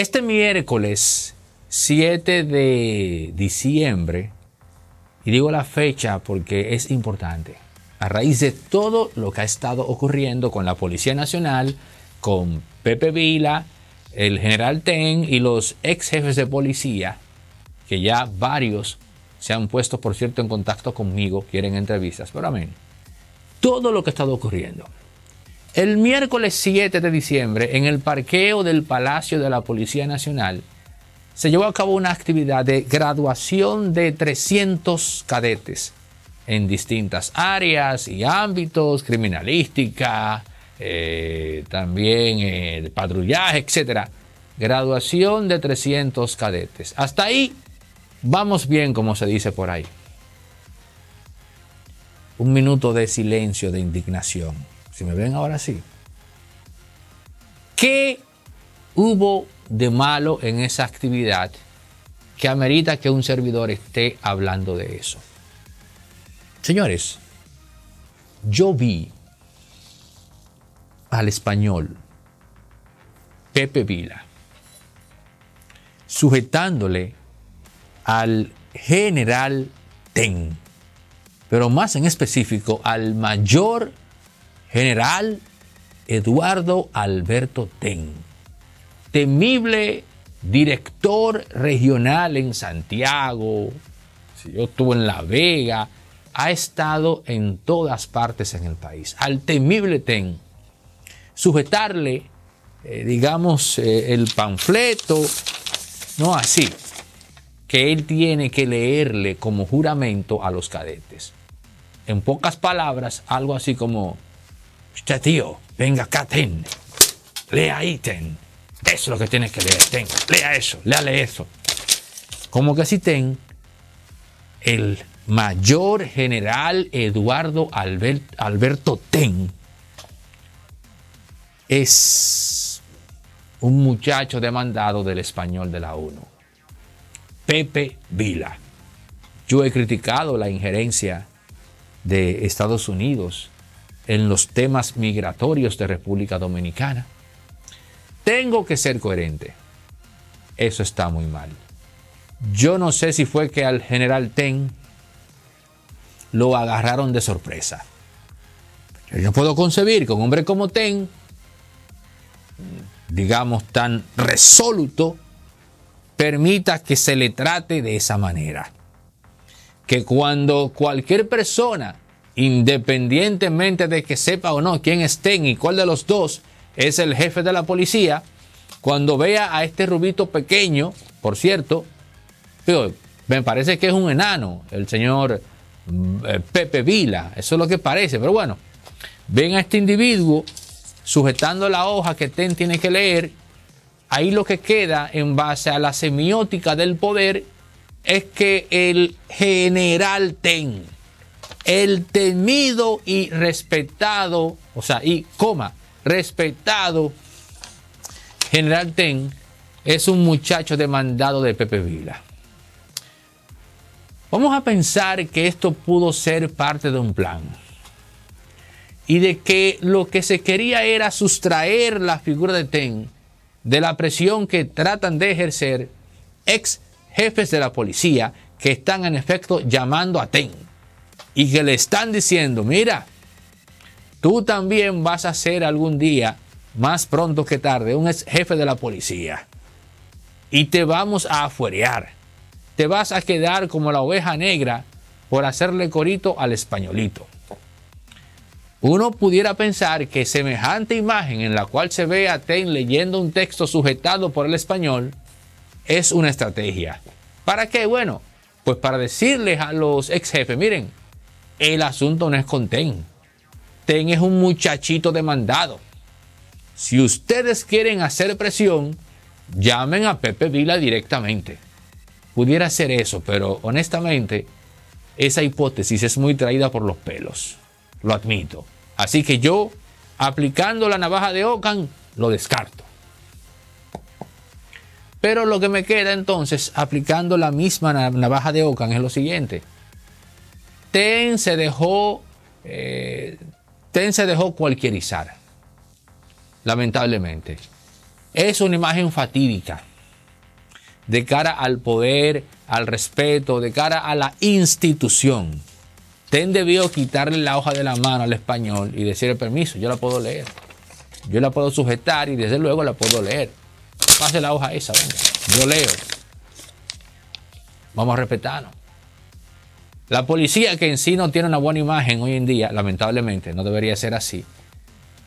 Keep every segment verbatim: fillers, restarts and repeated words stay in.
Este miércoles siete de diciembre, y digo la fecha porque es importante, a raíz de todo lo que ha estado ocurriendo con la Policía Nacional, con Pepe Vila, el General Then y los ex jefes de policía, que ya varios se han puesto, por cierto, en contacto conmigo, quieren entrevistas, pero amén. Todo lo que ha estado ocurriendo. El miércoles siete de diciembre, en el parqueo del Palacio de la Policía Nacional, se llevó a cabo una actividad de graduación de trescientos cadetes en distintas áreas y ámbitos, criminalística, eh, también el patrullaje, etcétera. Graduación de trescientos cadetes. Hasta ahí vamos bien, como se dice por ahí. Un minuto de silencio, de indignación. Si me ven ahora sí. ¿Qué hubo de malo en esa actividad que amerita que un servidor esté hablando de eso? Señores, yo vi al español Pepe Vila sujetándole al general Ten, pero más en específico al mayor general Eduardo Alberto Ten, temible director regional en Santiago, si yo estuve en La Vega, ha estado en todas partes en el país. Al temible Ten, sujetarle, eh, digamos, eh, el panfleto, no así, que él tiene que leerle como juramento a los cadetes. En pocas palabras, algo así como: este tío, venga acá, Ten. Lea ahí, Ten. Eso es lo que tienes que leer, Ten. Lea eso, léale eso. Como que así, Ten, el mayor general Eduardo Albert, Alberto Ten, es un muchacho demandado del español de la ONU. Pepe Vila. Yo he criticado la injerencia de Estados Unidos en los temas migratorios de República Dominicana. Tengo que ser coherente. Eso está muy mal. Yo no sé si fue que al general Ten lo agarraron de sorpresa. Yo no puedo concebir que un hombre como Ten, digamos tan resoluto, permita que se le trate de esa manera. Que cuando cualquier persona, independientemente de que sepa o no quién es Ten y cuál de los dos es el jefe de la policía, cuando vea a este rubito pequeño, por cierto, me parece que es un enano, el señor Pepe Vila, eso es lo que parece, pero bueno, ven a este individuo sujetando la hoja que Ten tiene que leer, ahí lo que queda en base a la semiótica del poder es que el general Ten, el temido y respetado, o sea, y coma, respetado general Ten, es un muchacho demandado de Pepe Vila. Vamos a pensar que esto pudo ser parte de un plan y de que lo que se quería era sustraer la figura de Ten de la presión que tratan de ejercer ex jefes de la policía que están en efecto llamando a Ten y que le están diciendo: mira, tú también vas a ser algún día, más pronto que tarde, un ex jefe de la policía. Y te vamos a afuerear. Te vas a quedar como la oveja negra por hacerle corito al españolito. Uno pudiera pensar que semejante imagen en la cual se ve a Ten leyendo un texto sujetado por el español es una estrategia. ¿Para qué? Bueno, pues para decirles a los ex jefes: miren, el asunto no es con Ten. Ten es un muchachito demandado. Si ustedes quieren hacer presión, llamen a Pepe Vila directamente. Pudiera ser eso, pero honestamente, esa hipótesis es muy traída por los pelos. Lo admito. Así que yo, aplicando la navaja de Ockham, lo descarto. Pero lo que me queda entonces, aplicando la misma navaja de Ockham, es lo siguiente. Ten se dejó... Eh, Ten se dejó cualquierizar, lamentablemente. Es una imagen fatídica de cara al poder, al respeto, de cara a la institución. Ten debió quitarle la hoja de la mano al español y decirle permiso, yo la puedo leer. Yo la puedo sujetar y desde luego la puedo leer. Pase la hoja esa, venga. Yo leo. Vamos a respetarnos. La policía, que en sí no tiene una buena imagen hoy en día, lamentablemente, no debería ser así.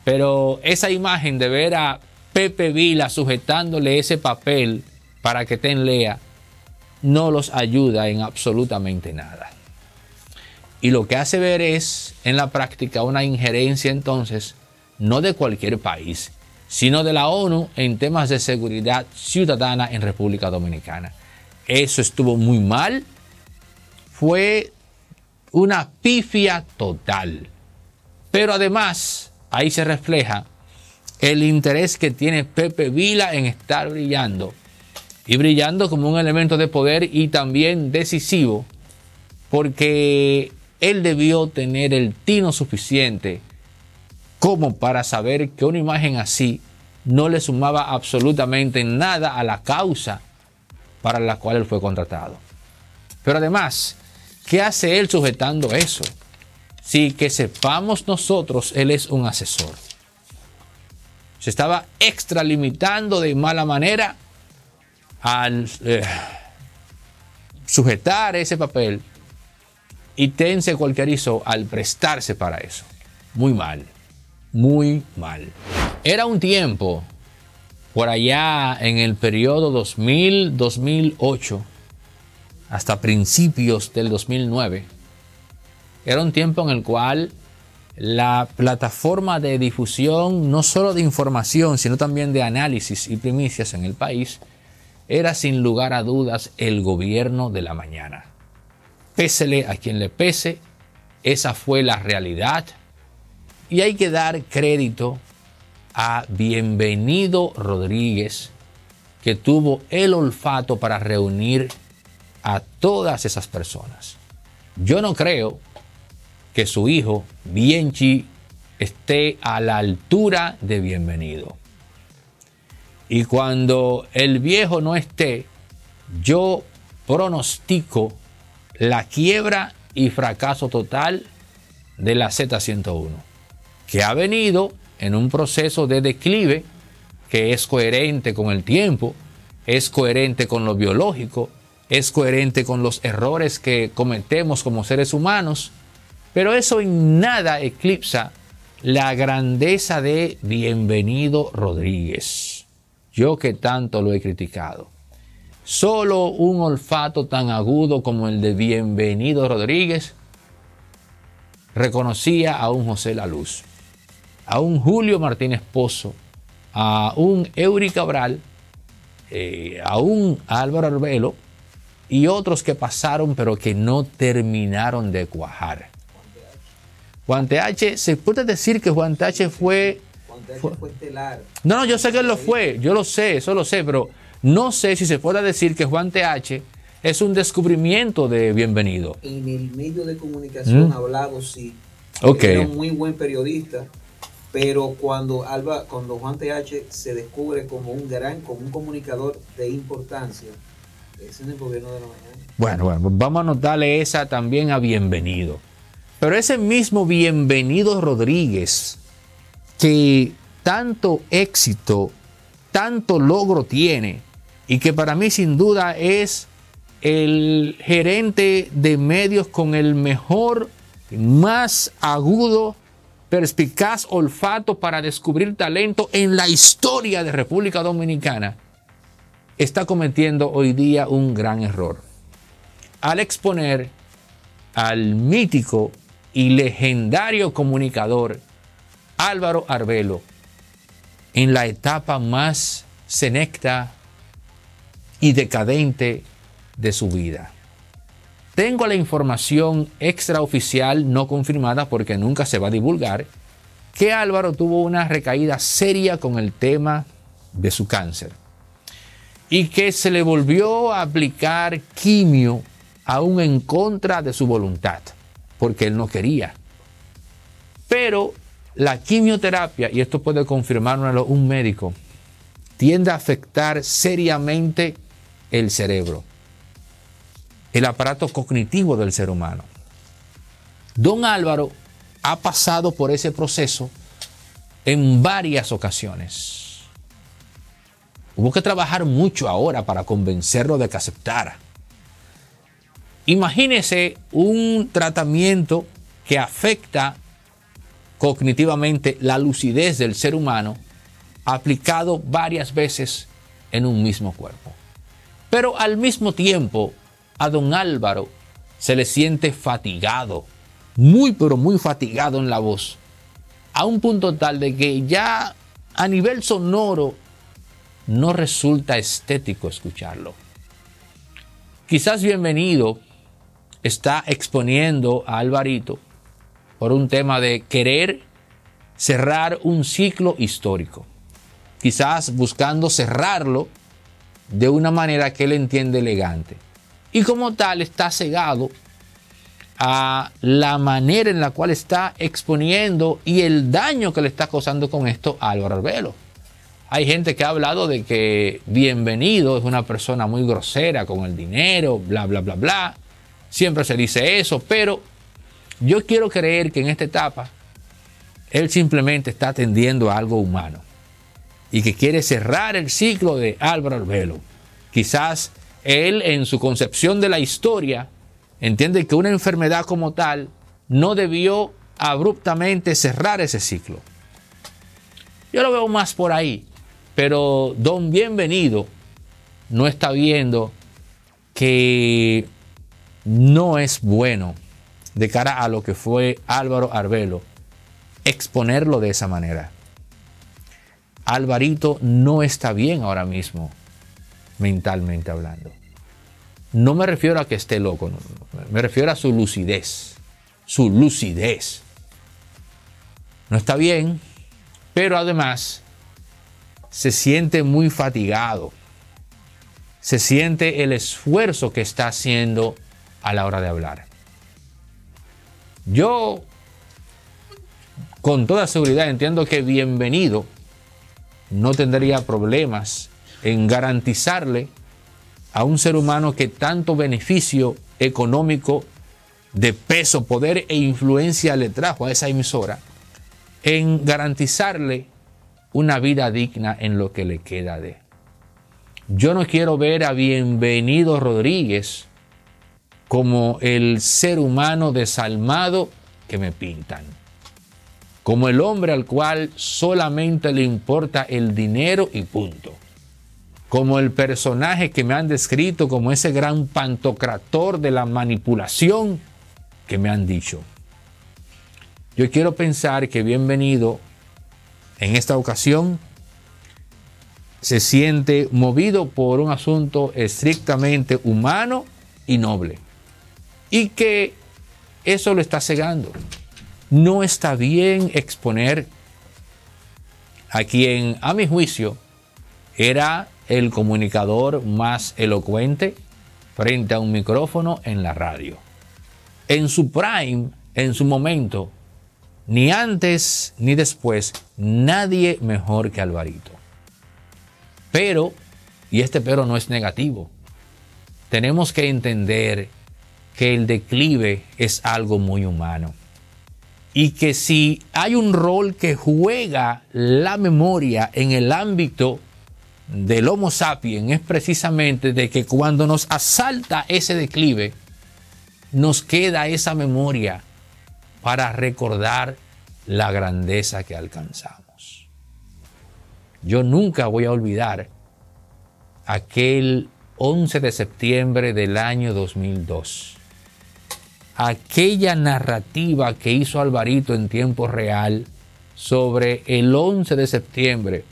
Pero esa imagen de ver a Pepe Vila sujetándole ese papel para que Ten lea, no los ayuda en absolutamente nada. Y lo que hace ver es, en la práctica, una injerencia entonces, no de cualquier país, sino de la ONU en temas de seguridad ciudadana en República Dominicana. Eso estuvo muy mal. Fue una pifia total. Pero además, ahí se refleja el interés que tiene Pepe Vila en estar brillando. Y brillando como un elemento de poder y también decisivo, porque él debió tener el tino suficiente como para saber que una imagen así no le sumaba absolutamente nada a la causa para la cual él fue contratado. Pero además, ¿qué hace él sujetando eso? Si que sepamos nosotros, él es un asesor. Se estaba extralimitando de mala manera al eh, sujetar ese papel, y Ten se cualquierizó al prestarse para eso. Muy mal. Muy mal. Era un tiempo, por allá en el periodo dos mil a dos mil ocho, hasta principios del dos mil nueve, era un tiempo en el cual la plataforma de difusión, no solo de información, sino también de análisis y primicias en el país, era sin lugar a dudas el gobierno de la mañana. Pésele a quien le pese, esa fue la realidad. Y hay que dar crédito a Bienvenido Rodríguez, que tuvo el olfato para reunir a todas esas personas. Yo no creo que su hijo, Bienchi, esté a la altura de Bienvenido. Y cuando el viejo no esté, yo pronostico la quiebra y fracaso total de la Z ciento uno. Que ha venido en un proceso de declive que es coherente con el tiempo, es coherente con lo biológico, es coherente con los errores que cometemos como seres humanos, pero eso en nada eclipsa la grandeza de Bienvenido Rodríguez. Yo que tanto lo he criticado. Solo un olfato tan agudo como el de Bienvenido Rodríguez reconocía a un José La Luz, a un Julio Martínez Pozo, a un Eury Cabral, eh, a un Álvaro Arvelo y otros que pasaron pero que no terminaron de cuajar. Juan T H, ¿se puede decir que Juan T H fue... Juan T H fue, fue estelar. No, no, yo sé que él lo fue, yo lo sé, eso lo sé, pero no sé si se puede decir que Juan T H es un descubrimiento de Bienvenido. En el medio de comunicación, ¿Mm? Hablado, sí. Okay. Era un muy buen periodista. Pero cuando, Alba, cuando Juan T H se descubre como un gran, como un comunicador de importancia, es en el gobierno de la mañana. Bueno, bueno, vamos a anotarle esa también a Bienvenido. Pero ese mismo Bienvenido Rodríguez, que tanto éxito, tanto logro tiene, y que para mí sin duda es el gerente de medios con el mejor, más agudo, perspicaz olfato para descubrir talento en la historia de República Dominicana, está cometiendo hoy día un gran error al exponer al mítico y legendario comunicador Álvaro Arvelo en la etapa más senecta y decadente de su vida. Tengo la información extraoficial no confirmada porque nunca se va a divulgar que Álvaro tuvo una recaída seria con el tema de su cáncer y que se le volvió a aplicar quimio aún en contra de su voluntad porque él no quería. Pero la quimioterapia, y esto puede confirmarlo un médico, tiende a afectar seriamente el cerebro, el aparato cognitivo del ser humano. Don Álvaro ha pasado por ese proceso en varias ocasiones. Hubo que trabajar mucho ahora para convencerlo de que aceptara. Imagínese un tratamiento que afecta cognitivamente la lucidez del ser humano aplicado varias veces en un mismo cuerpo. Pero al mismo tiempo a don Álvaro se le siente fatigado, muy pero muy fatigado en la voz, a un punto tal de que ya a nivel sonoro no resulta estético escucharlo. Quizás Bienvenido está exponiendo a Alvarito por un tema de querer cerrar un ciclo histórico, quizás buscando cerrarlo de una manera que él entiende elegante. Y como tal está cegado a la manera en la cual está exponiendo y el daño que le está causando con esto a Álvaro Arvelo. Hay gente que ha hablado de que Bienvenido es una persona muy grosera con el dinero, bla, bla, bla, bla. Siempre se dice eso, pero yo quiero creer que en esta etapa él simplemente está atendiendo a algo humano y que quiere cerrar el ciclo de Álvaro Arvelo. Quizás él, en su concepción de la historia, entiende que una enfermedad como tal no debió abruptamente cerrar ese ciclo. Yo lo veo más por ahí, pero don Bienvenido no está viendo que no es bueno de cara a lo que fue Álvaro Arvelo exponerlo de esa manera. Alvarito no está bien ahora mismo, mentalmente hablando. No me refiero a que esté loco, no, no, me refiero a su lucidez, su lucidez. No está bien, pero además se siente muy fatigado, se siente el esfuerzo que está haciendo a la hora de hablar. Yo, con toda seguridad, entiendo que Bienvenido no tendría problemas en garantizarle a un ser humano que tanto beneficio económico de peso, poder e influencia le trajo a esa emisora, en garantizarle una vida digna en lo que le queda de. Yo no quiero ver a Bienvenido Rodríguez como el ser humano desalmado que me pintan, como el hombre al cual solamente le importa el dinero y punto, como el personaje que me han descrito como ese gran pantocrator de la manipulación que me han dicho. Yo quiero pensar que Bienvenido en esta ocasión se siente movido por un asunto estrictamente humano y noble, y que eso lo está cegando. No está bien exponer a quien, a mi juicio, era el comunicador más elocuente frente a un micrófono en la radio. En su prime, en su momento, ni antes ni después, nadie mejor que Alvarito. Pero, y este pero no es negativo, tenemos que entender que el declive es algo muy humano y que si hay un rol que juega la memoria en el ámbito del Homo sapiens es precisamente de que cuando nos asalta ese declive, nos queda esa memoria para recordar la grandeza que alcanzamos. Yo nunca voy a olvidar aquel once de septiembre del año dos mil dos. Aquella narrativa que hizo Alvarito en tiempo real sobre el once de septiembre.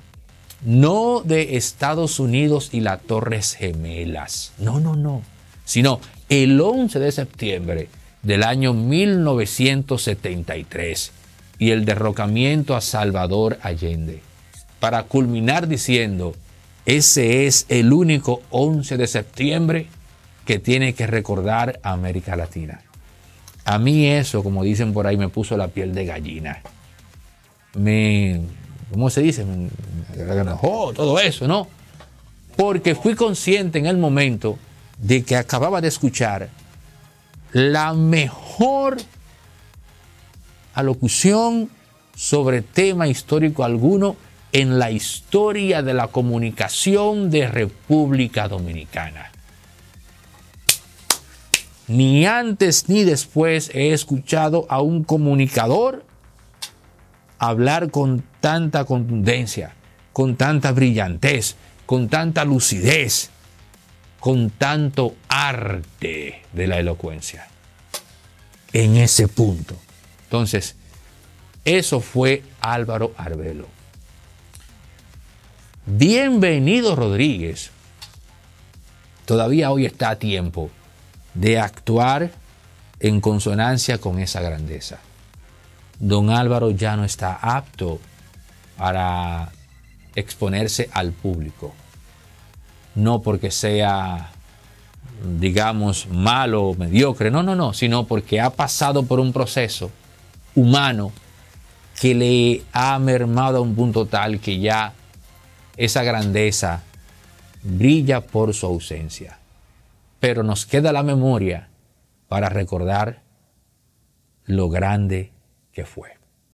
No de Estados Unidos y las Torres Gemelas. No, no, no. Sino el once de septiembre del año mil novecientos setenta y tres y el derrocamiento a Salvador Allende. Para culminar diciendo, ese es el único once de septiembre que tiene que recordar a América Latina. A mí eso, como dicen por ahí, me puso la piel de gallina. Me... ¿Cómo se dice? Todo eso, ¿no? porque fui consciente en el momento de que acababa de escuchar la mejor alocución sobre tema histórico alguno en la historia de la comunicación de República Dominicana. Ni antes ni después he escuchado a un comunicador hablar con tanta contundencia, con tanta brillantez, con tanta lucidez, con tanto arte de la elocuencia. En ese punto. Entonces, eso fue Álvaro Arvelo. Bienvenido Rodríguez. Todavía hoy está a tiempo de actuar en consonancia con esa grandeza. Don Álvaro ya no está apto para exponerse al público. No porque sea, digamos, malo o mediocre. No, no, no. Sino porque ha pasado por un proceso humano que le ha mermado a un punto tal que ya esa grandeza brilla por su ausencia. Pero nos queda la memoria para recordar lo grande que fue.